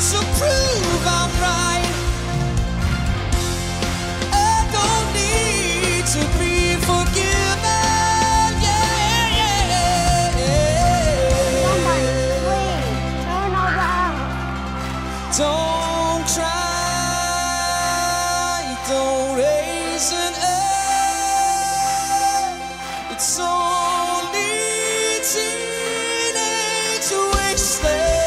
so prove I'm right. I don't need to be forgiven. Yeah, yeah, yeah. Somebody, please, turn around. Don't try, don't raise an egg. It's only teenage wasteland.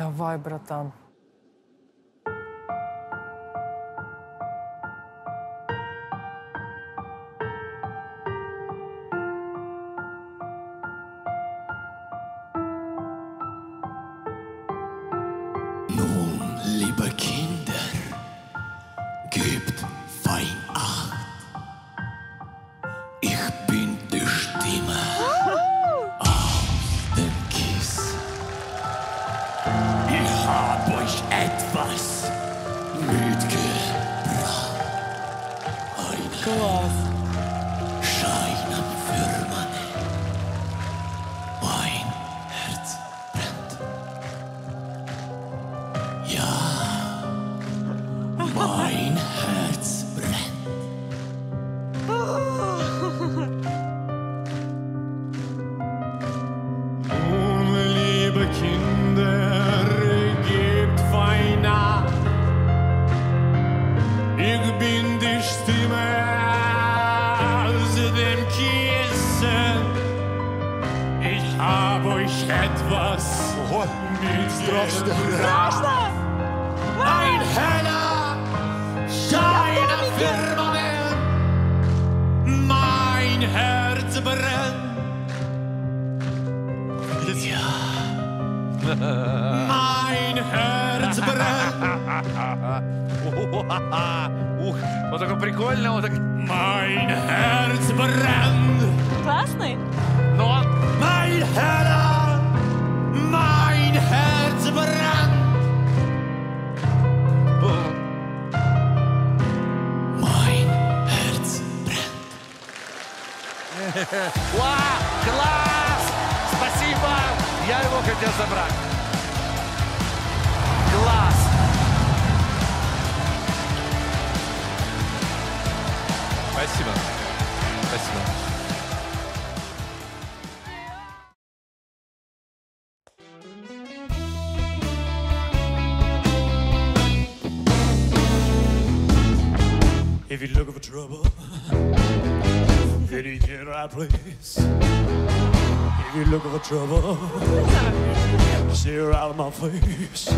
Давай, братан. Nun, liebe Kinder, gebt fein Acht. Ich bin die Stimme aus dem Kies. Ich hab euch etwas mitgebracht. Einen Schein am Firmament. Mein Herz brennt. Ja, mein Herz brennt. Nun, liebe Kinder, etwas Страшно! Ein heller Schein am Firmament, mein Herz brennt. Ja, mein Herz brennt. Ух, вот такой прикольный, вот так. Mein Herz brennt. Классный. Но mein Herz. Уа! Класс! Спасибо! Я его хотел забрать. Класс! Спасибо. Спасибо. If you're looking for trouble, it ain't the right place. If you're looking for trouble, stare out of my face.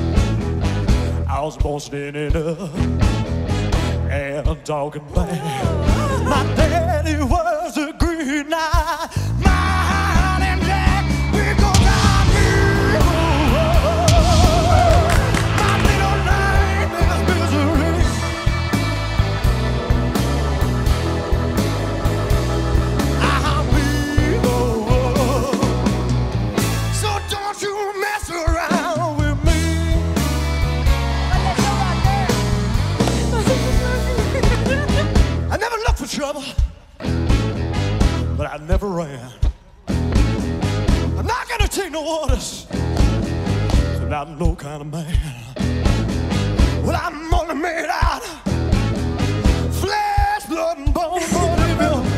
I was born standing up and talking back. My daddy was a green knight, my Highland Jack. We're gonna be my little name is misery. Trouble, but I never ran. I'm not gonna take no orders, and I'm no kind of man. Well, I'm only made out of flesh, blood, and bone.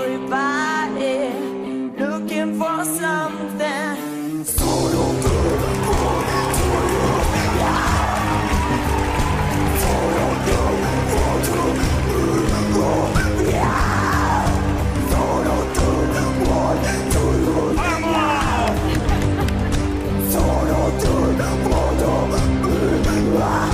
everybody looking for something. So don't do it, boy, do it. Yeah. So don't do it, boy, do it. Yeah. So don't do it, boy, do it. Yeah. So don't do it, boy, do it. Yeah.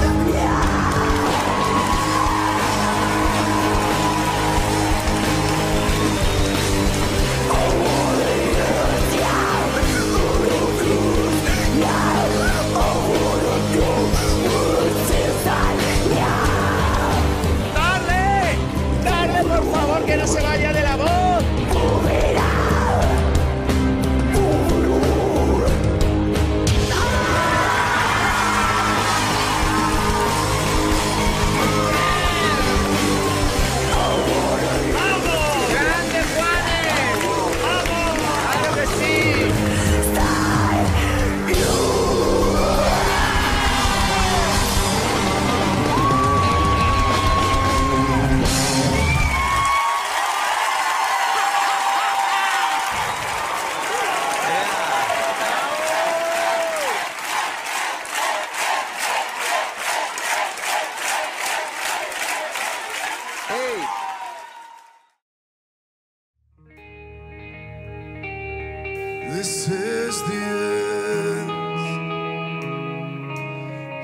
This is the end.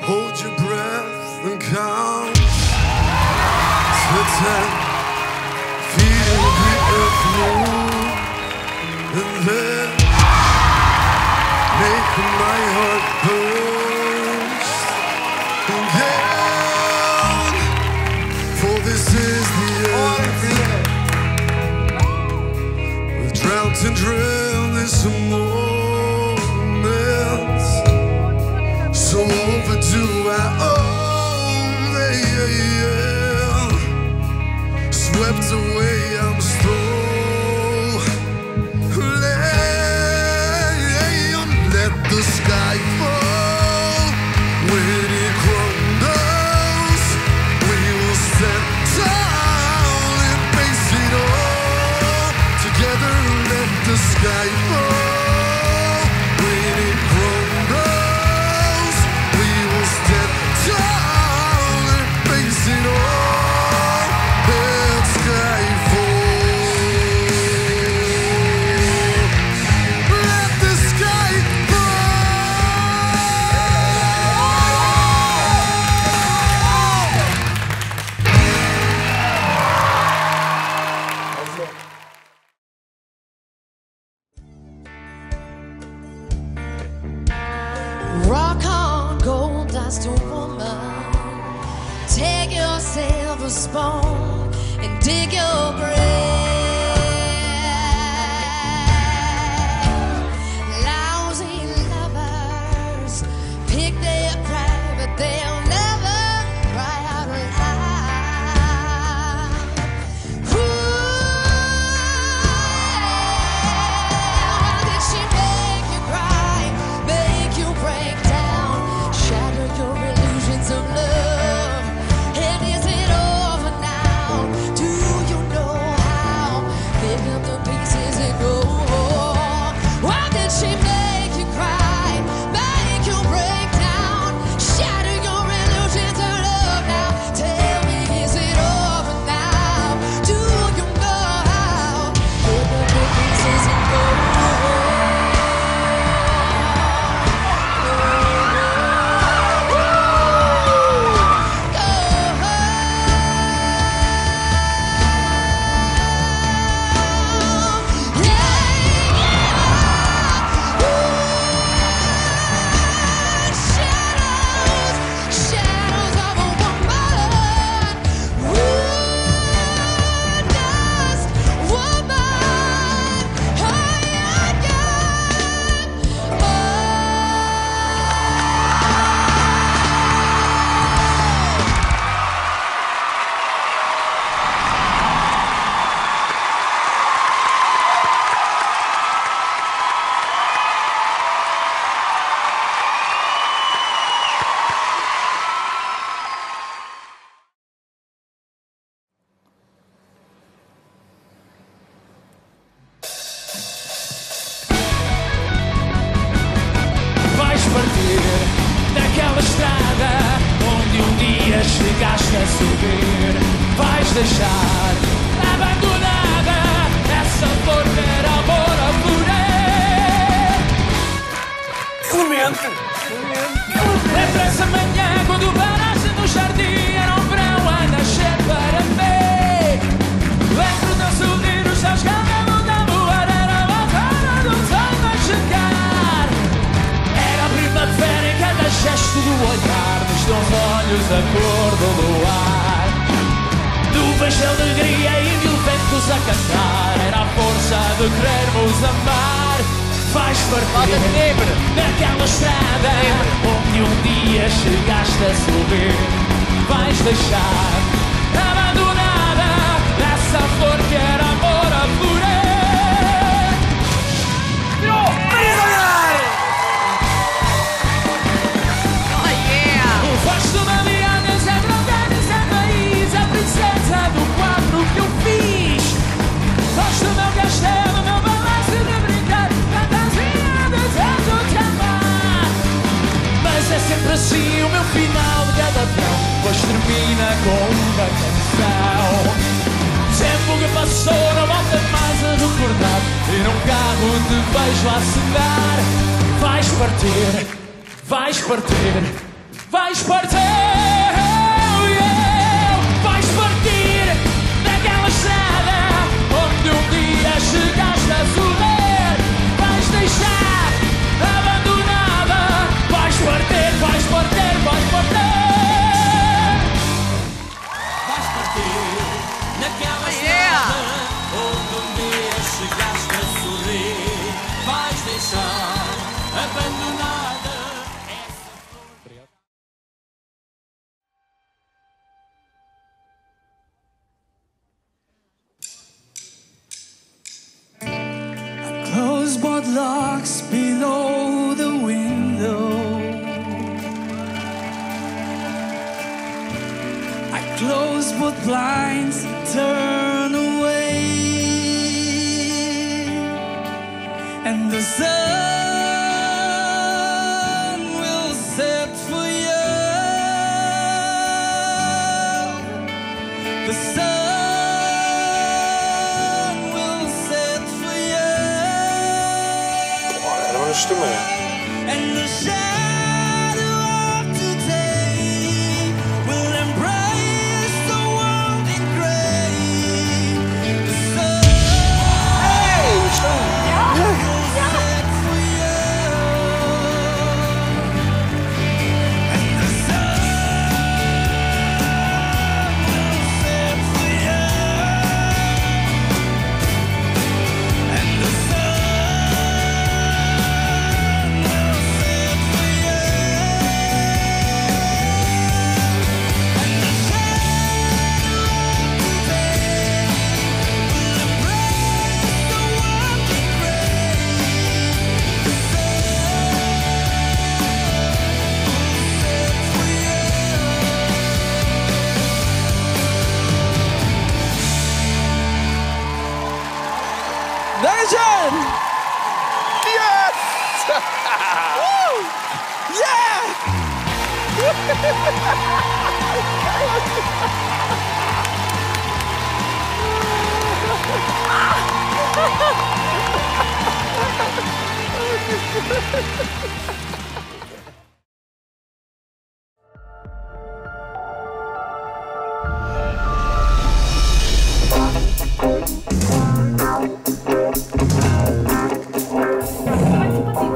Hold your breath and count to 10. Feeling the earth move, and then make my heart burst and down. For this is the end. We've drowned and drift. Some moments so overdue, I own they swept away. I'm stolen. Let the sky fall when it crumbles. We will set down and face it all together. Let the sky fall. Rock on, gold dust woman. Take your silver spoon and dig your grave. Lousy lovers pick their pride, but they'll never cry out loud. Ooh, did she make you cry, make you break down? Love, and is it over now? Do you know how? numa estrada onde um dia chegaste a subir. Vais deixar abandonada essa flor para o amor a florir. Clemente! Lembra essa manhã quando paraste no jardim? Era um verão a nascer para mim. Lembro de sorrir os teus galões. Em cada gesto do olhar, dos teus olhos a cor do luar, do beijo de alegria e mil ventos a cantar. Era a força de querermos amar. Vais partir naquela estrada onde um dia chegaste a subir. Vais deixar abandonada essa flor que era amor a florir. Gosto do meu castelo, meu palácio de brincar, fantasiadas a te amar. Mas é sempre assim o meu final de cada verão, pois termina com uma canção. O tempo que passou não volta mais a recordar, e num carro te vejo acenar. Vais partir, vais partir, vais partir. Chegaste a subir, vais deixar abandonada. Vais partir, vais partir, vais partir. Vais partir naquela estrada onde um dia chegaste a sorrir. Vais deixar abandonada. Closeboard locks below the window. I close both blinds, turn away, and the sun will set for you. The sun. And the shadow of today will embrace the world in grey. The sun will set for you. And the sun will set for you. And the sun.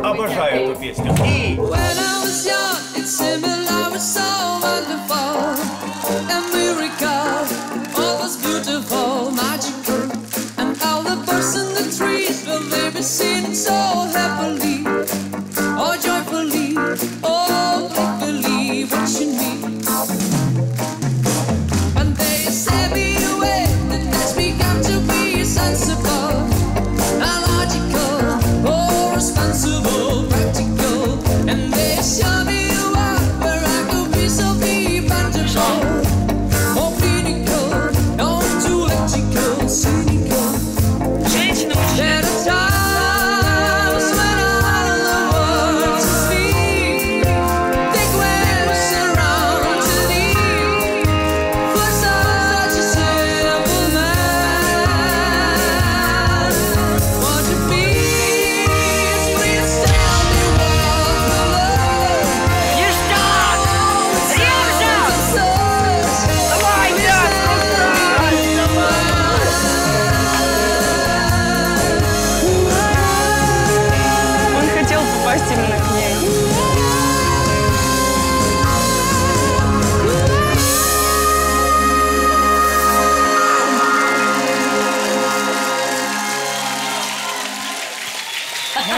Обожаю эту песню. See them so happily, oh joy.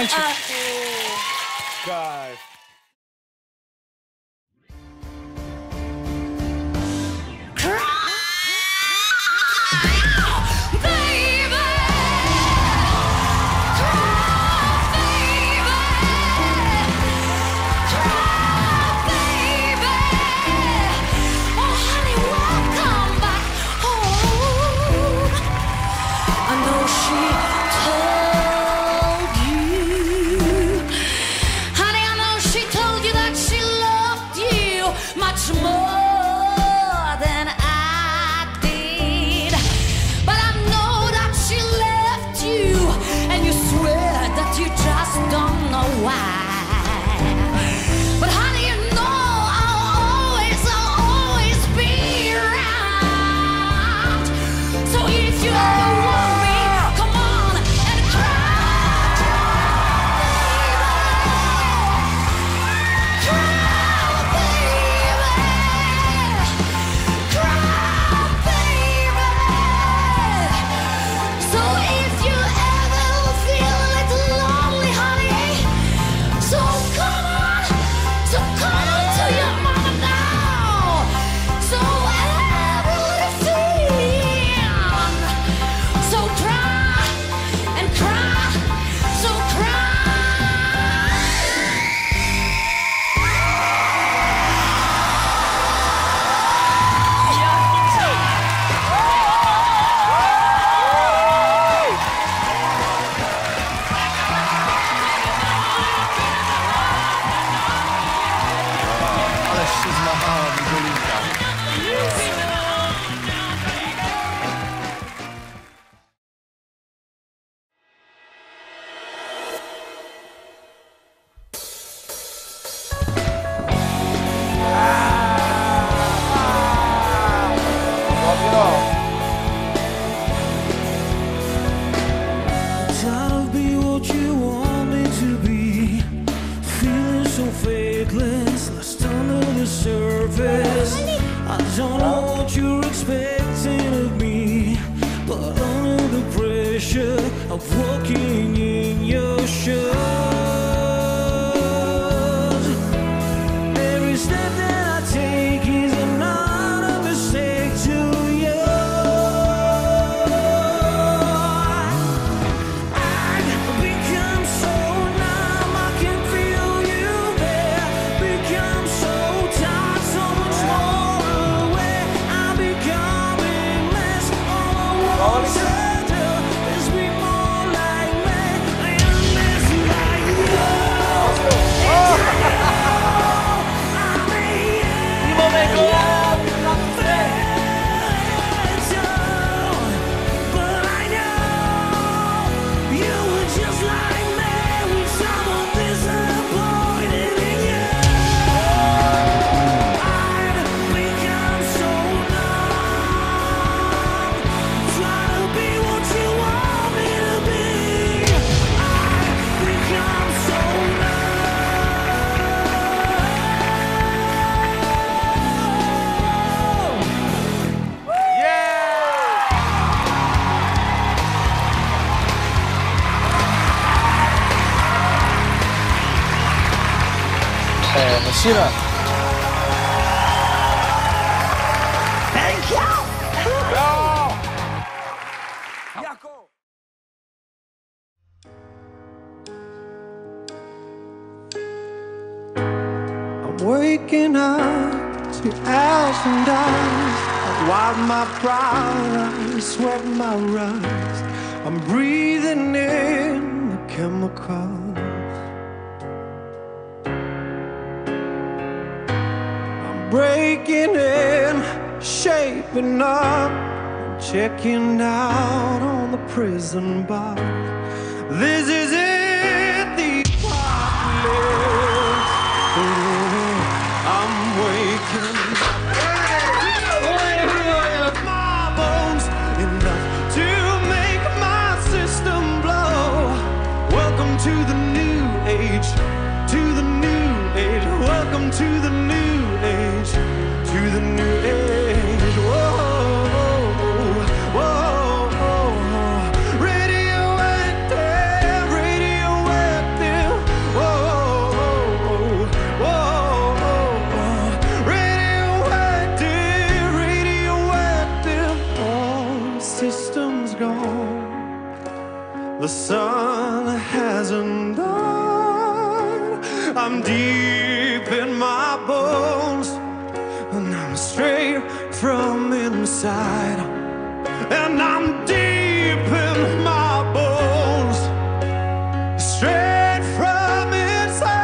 мальчик. Кайф. Thank you. Jaco. I'm waking up to 2,000 hours. I've wiped my pride, I sweat my rust. I'm breathing in the chemicals. Breaking in, shaping up, checking out on the prison bar. This is it, the apocalypse. I'm waking up. My bones enough to make my system blow. Welcome to the new age, to the new age. Welcome to the new age, to the new age. Whoa, whoa, whoa. Radioactive, radioactive. the sun hasn't gone. I'm deep in my bones, and I'm straight from inside. And I'm deep in my bones, straight from inside.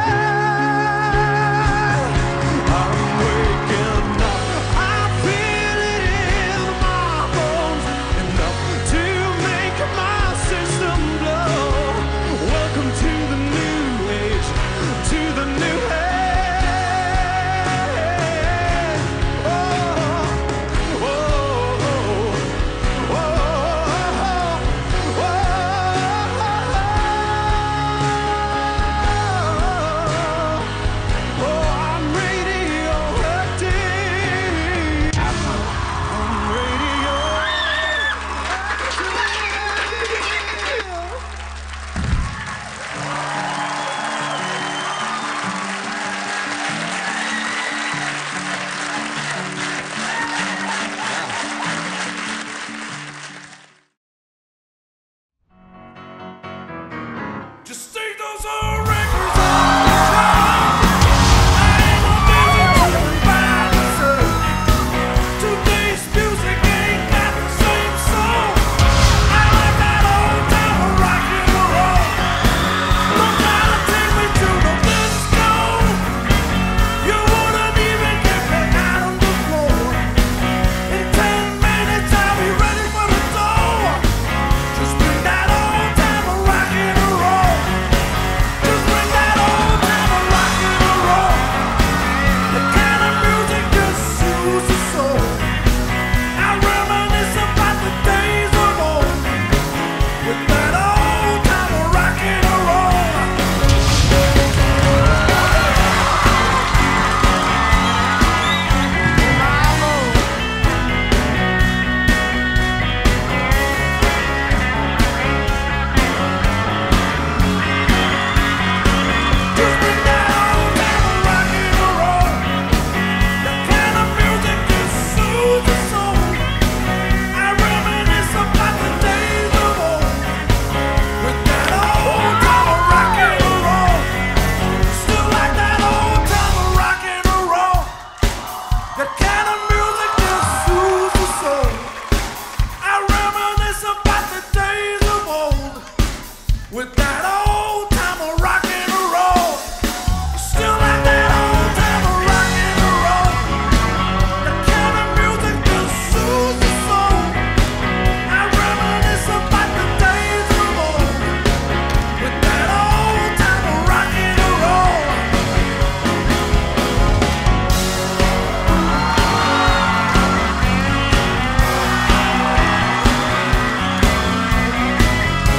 I'm waking up, I feel it in my bones, enough to make my system blow. Welcome to the new age, to the new age. Oh, oh, oh, oh. Just say those are records on the shelf. I ain't no music by myself. Today's music ain't got the same soul. I like that old time of rock and roll. Don't try to take me to the disco. You wouldn't even get me out on the floor. In 10 minutes I'll be ready for the door. Just bring that old time of rock and roll. The kind of music just soothes the soul. I reminisce about the days of old, with that old time of rock and roll. Just bring that old time of rock and roll. The kind of music just soothes the soul. I reminisce about the days of old, with that old time of rock and roll. Still like that old time of rock and roll. The kind of music just soothes the soul. I reminisce about the days of old, with that old time of rock and roll. Still like that old time of rock and roll. The kind of music just soothes the soul. I reminisce about the days of old, with that old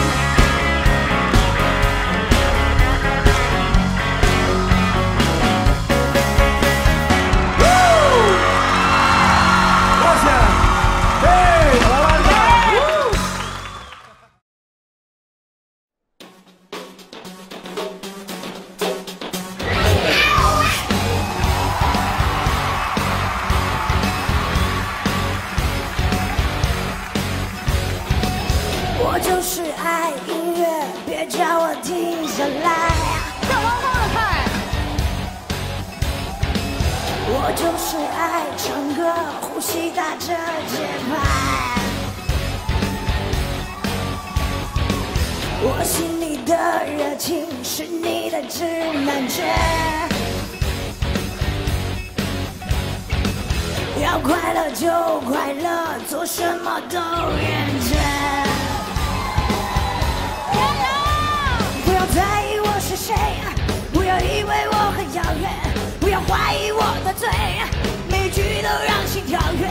time of rock and roll.我就是爱音乐，别叫我停下来。干嘛放得开？我就是爱唱歌，呼吸打着节拍。我心里的热情是你的指南针，要快乐就快乐，做什么都认真。 不要在意我是谁，不要以为我很遥远，不要怀疑我的罪，每句都让心跳跃。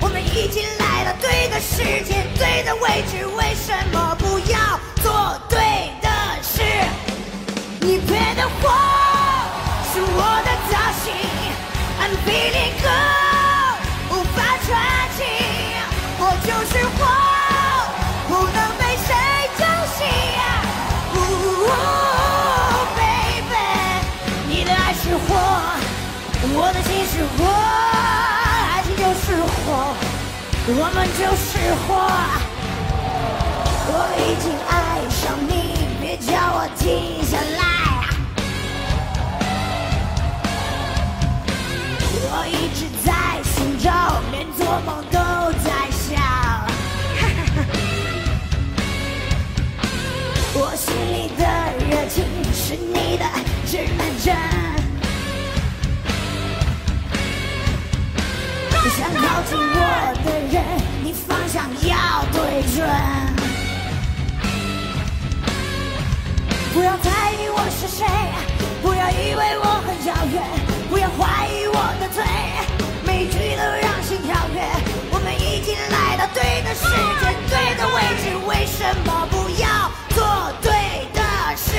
我们已经来到对的时间、对的位置，为什么不要做对的事？你配的火是我的造型 ，I'm feeling good， 无法喘气，我就是火，不能被谁浇熄。 Oh baby， 你的爱是火，我的心是火，爱情就是火，我们就是火。我已经爱上。停下来。我一直在心中，连做梦都在笑。我心里的热情是你的指南针，想靠近我的人，你方向要对准。 不要猜疑我是谁，不要以为我很遥远，不要怀疑我的嘴，每句都让心跳跃。我们已经来到对的时间、对的位置，为什么不要做对的事？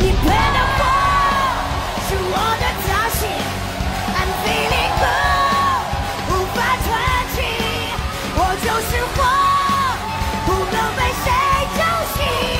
你陪着我，是我的早醒 ，I'm feeling cool， 无法喘气，我就是我，不能被谁叫醒。 Oh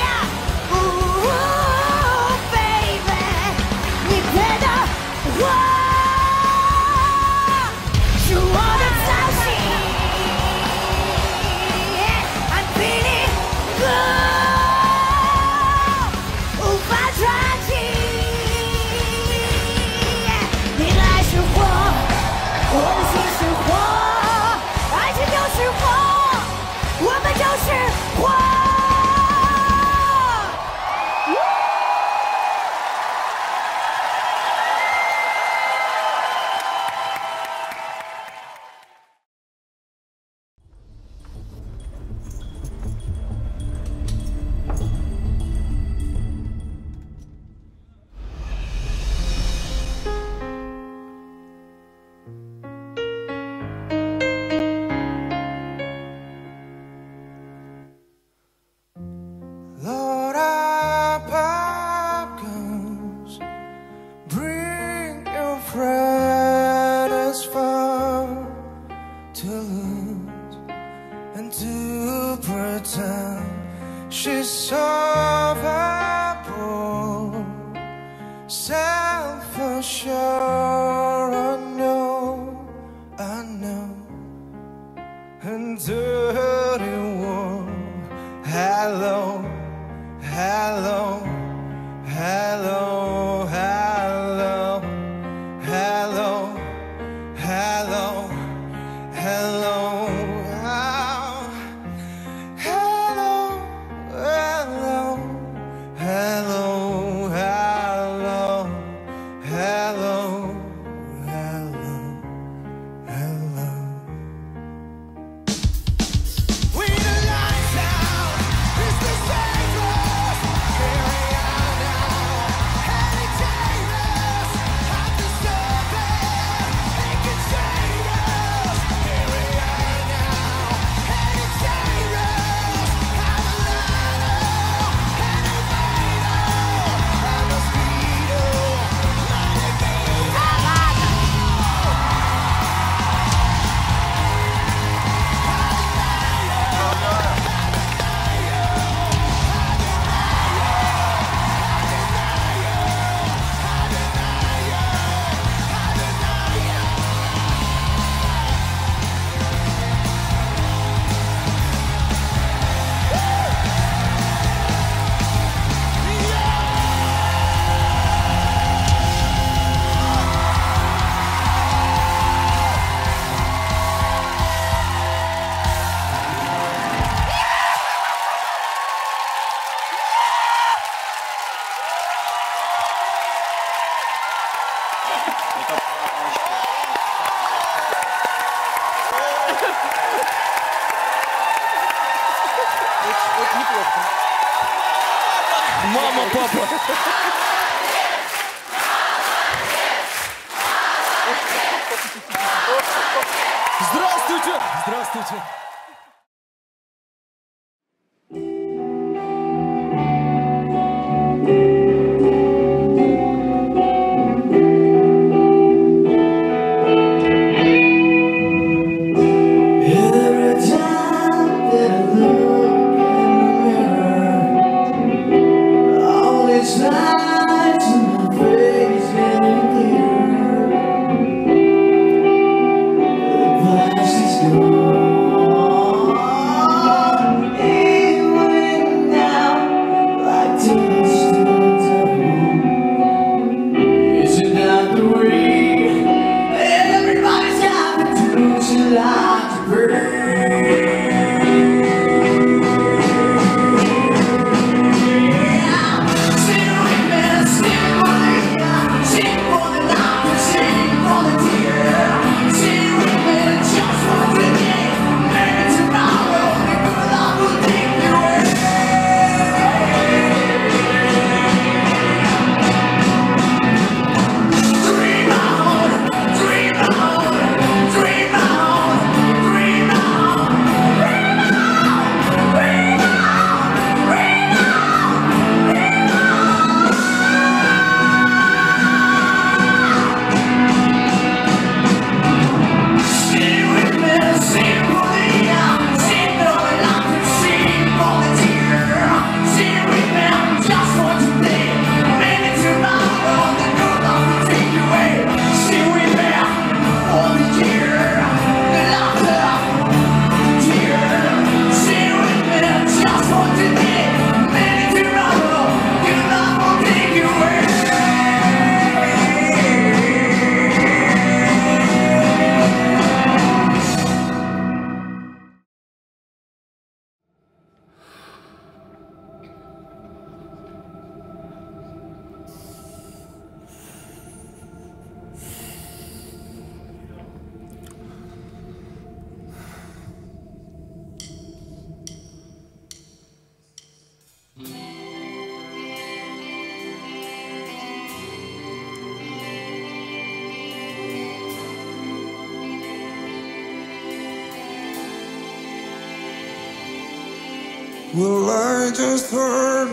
Well, I just heard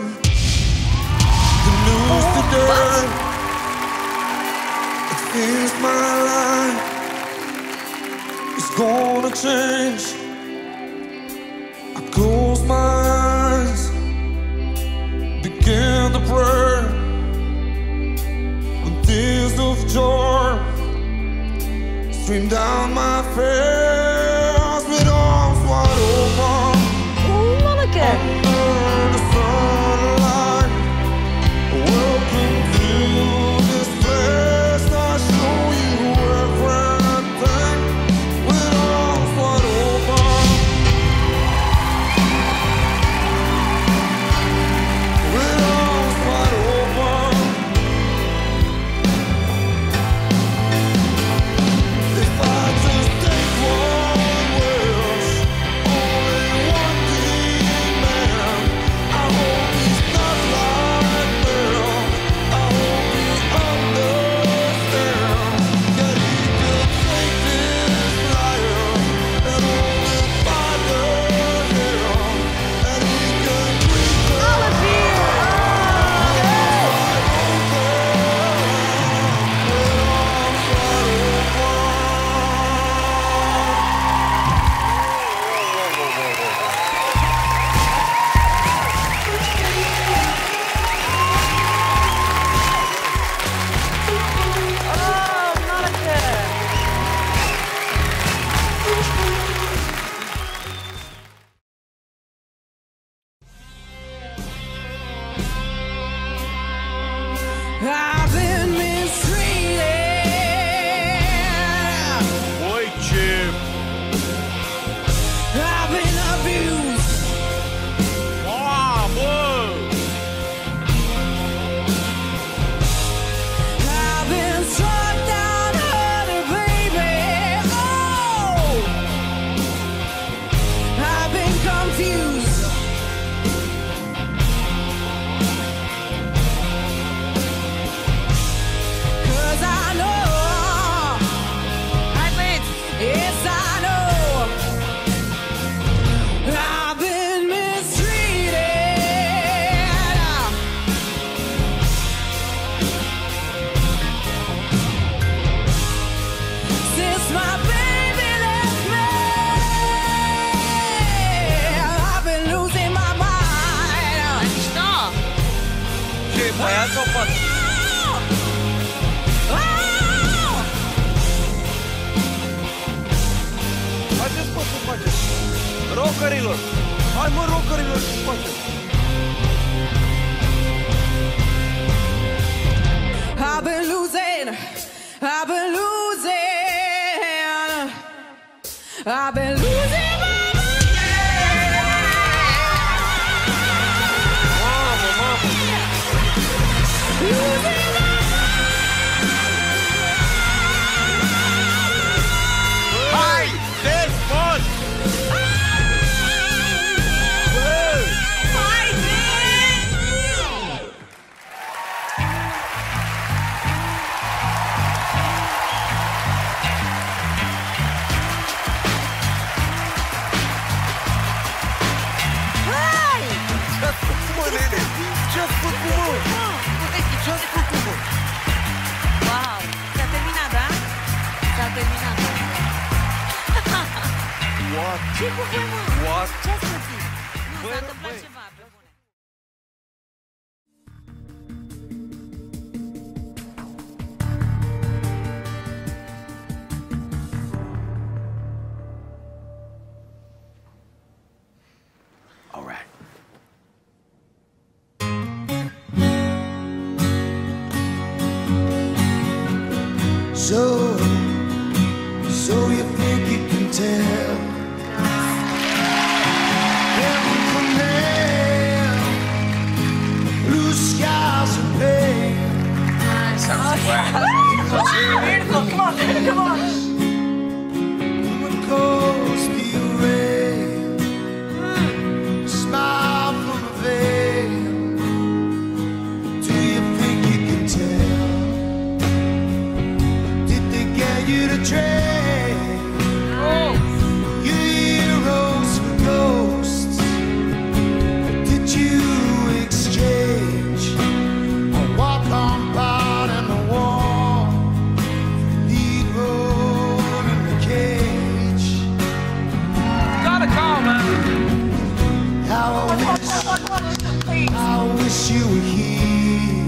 the news today. It seems my life is gonna change. I close my eyes, begin to pray. The tears of joy stream down my face with arms wide open. I've been mistreated. Boy, Chip. I've been abused. Oh, boy. I've been struck down, hurting, baby. Oh, I've been confused. Rocărilor, hai mă rocărilor ce faceți? I've been losing, I've been losing, I've been losing my mind. Mamă, mamă! Losing my mind. Just for Cuba! Just for Cuba! Wow! S-a terminat, da? S-a terminat. What? Ce cupe, mă? What? Ce-ați găsit? Nu, s-a întâmplat ceva. So you think you can tell heaven from hell, blue skies and pain. Sounds weird. Come on, come on. You to trade. Oh. wish you were here.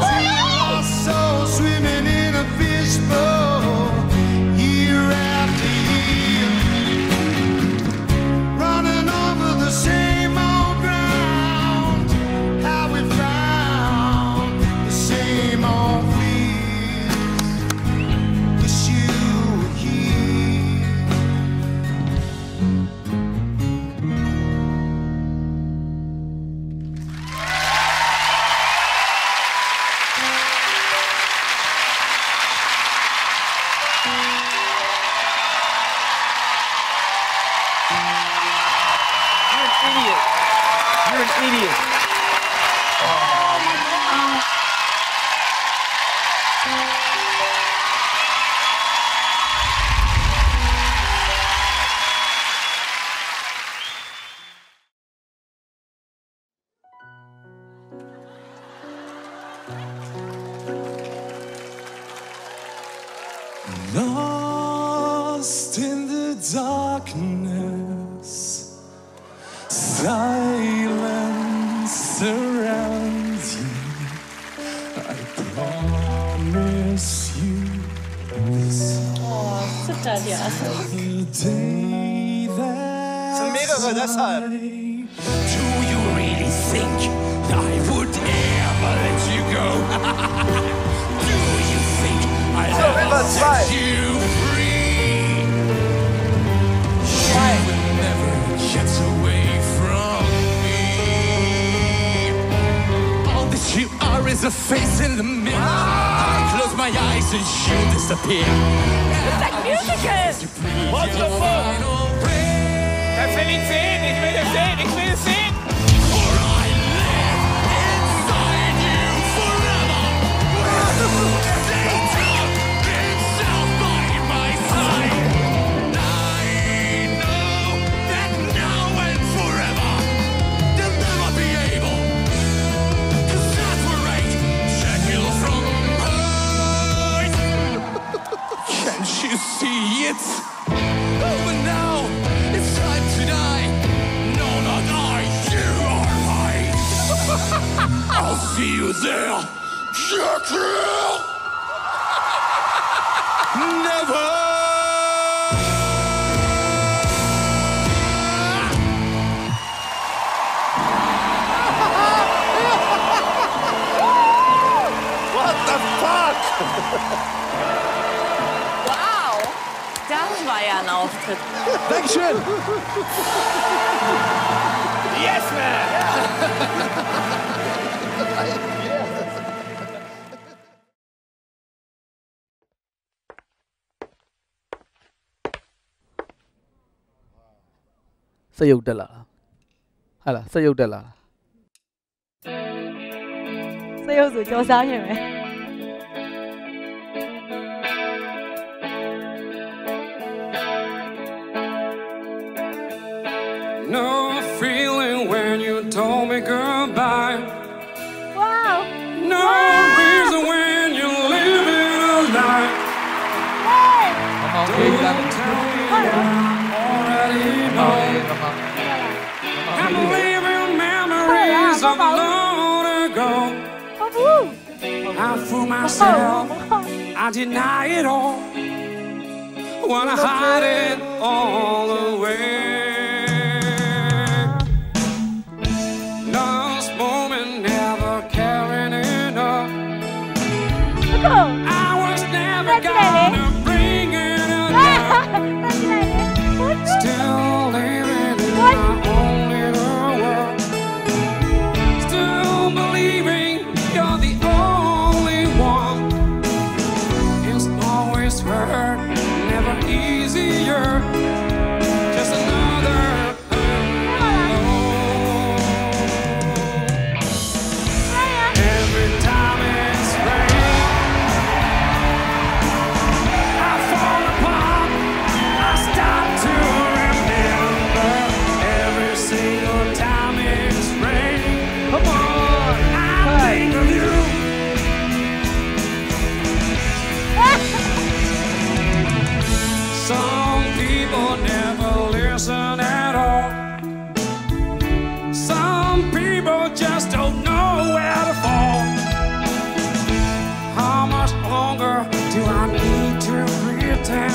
Our souls swimming in a fishbowl, year after year, running over the same old ground. How we found the same old fears. Wish you were here. You're an idiot. Lost in the darkness, silence surrounds you. I promise you this. Oh, total Theater. Das sind mehrere, deshalb. Do you really think I would ever let you go? Do you think I ever set you free? You will never get away. You are as a face in the mirror. I close my eyes and you disappear. It's like musical! What the fuck? Das will ich sehen, ich will das sehen, ich will das sehen! For I live inside you forever. Nature itself by my side. I know that now and forever they'll never be able. Can't you see it? Over now, it's time to die. No, not I, you are mine. I'll see you there, Jekyll. Never. Wow, das war ja ein Auftritt. Dankeschön. Yes, man. Yeah. संयोग डला, हाला संयोग डला. संयोग组交响乐没？No feeling when you told me goodbye. Wow. No reason when you're living a lie. Hey. Don't tell me I'm already home. I'm leaving memories of long ago. I fool myself, I deny it all. Wanna hide it all away. I was never gonna bring it up. Still living in my own little world. Still believing you're the only one. It's always hurt, never easier. Just another people just don't know where to fall. How much longer do I need to pretend?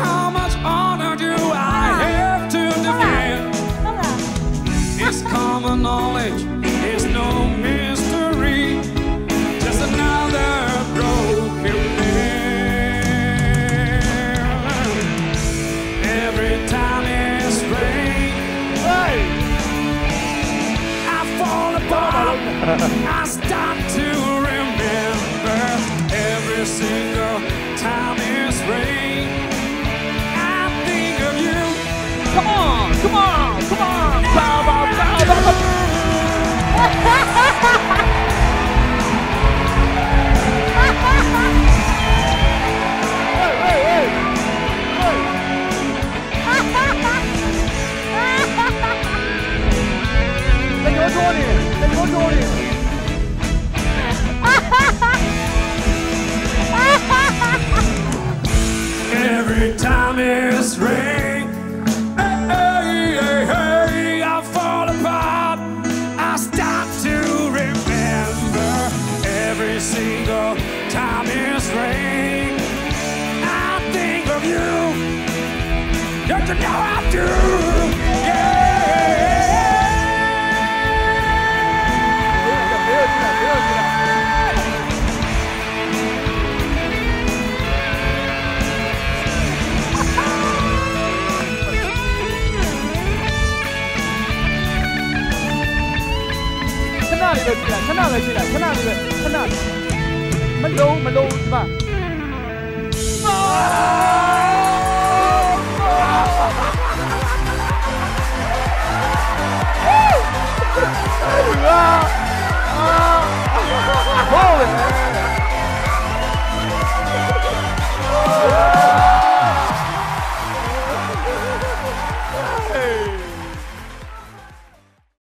How much honor do I have to defend? It's common knowledge, it's no mystery, just another broken man. Every time it's rain, I fall apart, I stop to remember. Every single time it's rain, I think of you. Come on, come on, come on, power, power, power, power. Every time it's rain, hey, hey, hey, I fall apart, I stop to remember. Every single time it's rain, I think of you. Don't you know I do? Yeah.看那里，看那里，看那里，看那里，门楼，门楼是吧？